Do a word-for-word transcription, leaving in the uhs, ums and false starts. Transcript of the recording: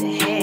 like to have.